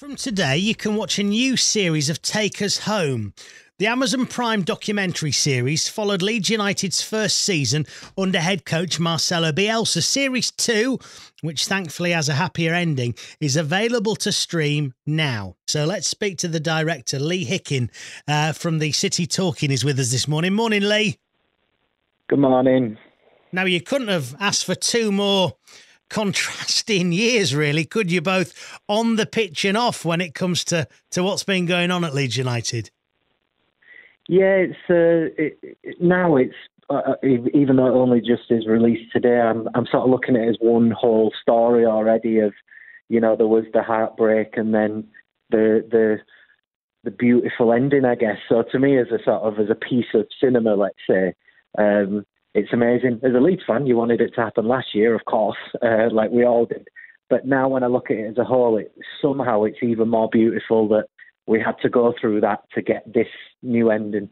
From today, you can watch a new series of Take Us Home. The Amazon Prime documentary series followed Leeds United's first season under head coach Marcelo Bielsa. Series 2, which thankfully has a happier ending, is available to stream now. So let's speak to the director, Lee Hicken, from the City Talking, is with us this morning. Morning, Lee. Good morning. Now, you couldn't have asked for two more contrasting years, really, could you? Both on the pitch and off when it comes to what's been going on at Leeds United. Yeah, it's even though it only just is released today, I'm sort of looking at it as one whole story already. Of, you know, there was the heartbreak and then the beautiful ending, I guess. So to me, as a piece of cinema, let's say. It's amazing. As a Leeds fan, you wanted it to happen last year, of course, like we all did. But now when I look at it as a whole, it's even more beautiful that we had to go through that to get this new ending.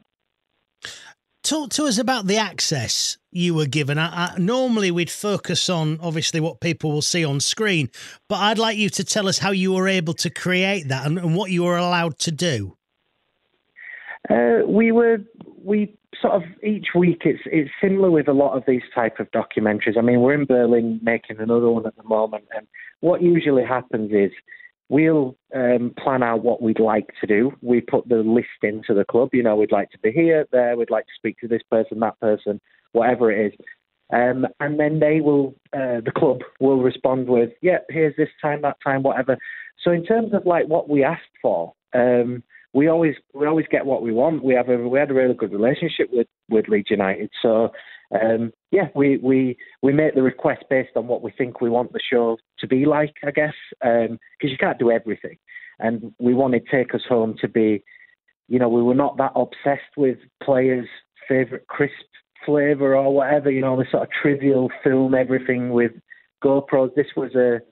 Talk to us about the access you were given. Normally we'd focus on, obviously, what people will see on screen, but I'd like you to tell us how you were able to create that and what you were allowed to do. We sort of each week, it's similar with a lot of these type of documentaries. I mean, we're in Berlin making another one at the moment, and what usually happens is we'll plan out what we'd like to do. We put the list into the club. You know, we'd like to be here, there, we'd like to speak to this person, that person, whatever it is. And then they will, the club will respond with, yeah, here's this time, that time, whatever. So in terms of like what we asked for, we always get what we want. We had a really good relationship with Leeds United. So, we make the request based on what we think we want the show to be like, I guess, because you can't do everything. And we wanted Take Us Home to be, you know, we were not that obsessed with players' favourite crisp flavour or whatever, you know, the sort of trivial film everything with GoPros. This was a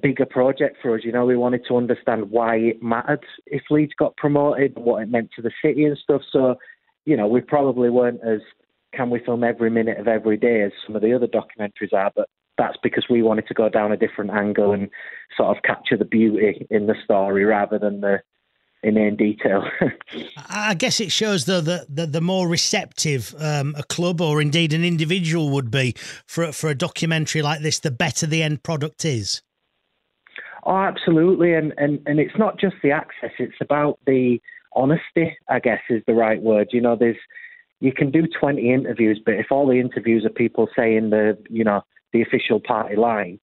bigger project for us. You know, we wanted to understand why it mattered if Leeds got promoted, what it meant to the city and stuff. So, you know, we probably weren't as, can we film every minute of every day as some of the other documentaries are, but that's because we wanted to go down a different angle and sort of capture the beauty in the story rather than the inane detail. I guess it shows, though, that the more receptive a club or indeed an individual would be for a documentary like this, the better the end product is. Oh, absolutely. And it's not just the access, it's about the honesty, I guess, is the right word. You know, you can do 20 interviews, but if all the interviews are people saying the official party line,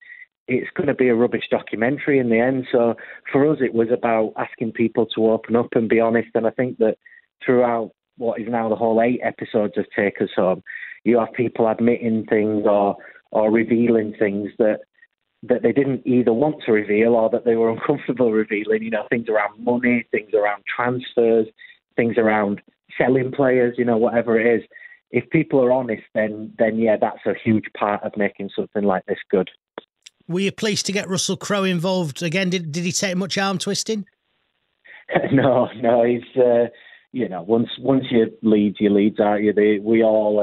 it's going to be a rubbish documentary in the end. So for us, it was about asking people to open up and be honest. And I think that throughout what is now the whole 8 episodes of Take Us Home, you have people admitting things or revealing things that they didn't either want to reveal or that they were uncomfortable revealing, you know, things around money, things around transfers, things around selling players, you know, whatever it is. If people are honest, then yeah, that's a huge part of making something like this good. Were you pleased to get Russell Crowe involved again? Did he take much arm twisting? No, he's, you know, once you lead, aren't you? We all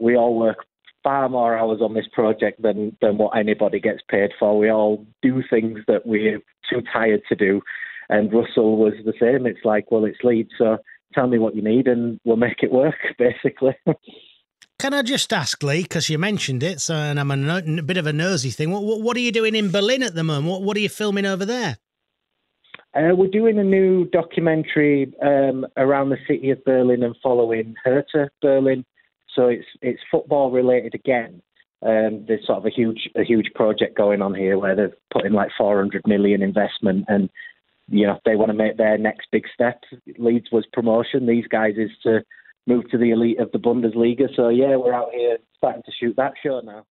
work far more hours on this project than what anybody gets paid for. We all do things that we're too tired to do. And Russell was the same. It's like, well, it's Leeds, so tell me what you need and we'll make it work, basically. Can I just ask, Lee, because you mentioned it, so, and I'm a bit of a nosy thing, what are you doing in Berlin at the moment? What are you filming over there? We're doing a new documentary around the city of Berlin and following Hertha Berlin. So it's football related again. There's sort of a huge project going on here where they've put in like 400 million investment, and you know they want to make their next big step. Leeds was promotion; these guys is to move to the elite of the Bundesliga. So yeah, we're out here starting to shoot that show now.